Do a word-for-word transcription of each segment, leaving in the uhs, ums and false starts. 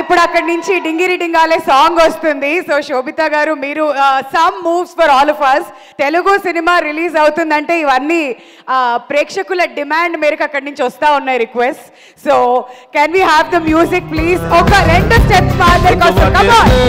ఇప్పుడు అక్కడి నుంచి డింగిరి డింగాలే సాంగ్ వస్తుంది. సో శోభితా గారు మీరు some moves for all of us. Telugu cinema release అవుతుందంటే ఇవన్నీ ప్రేక్షకుల డిమాండ్ మేరకు అక్కడి నుంచి వస్తా ఉన్నాయి request. So can we have the music please? ఒక రెండు స్టెప్స్ ఫాదర్ కోసం come on.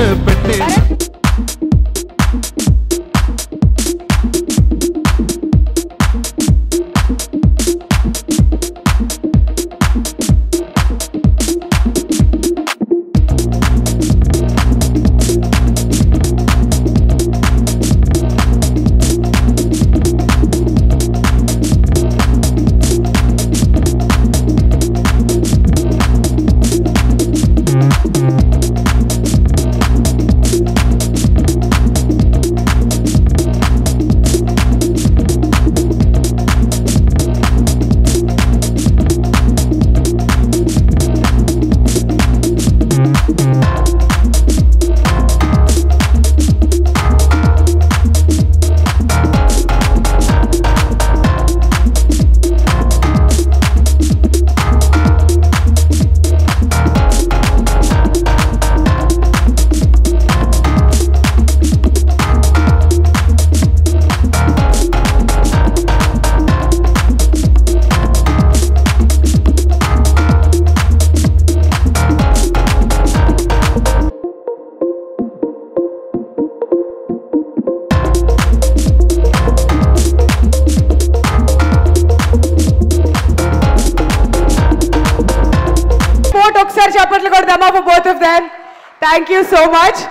Both of them. Thank you so much.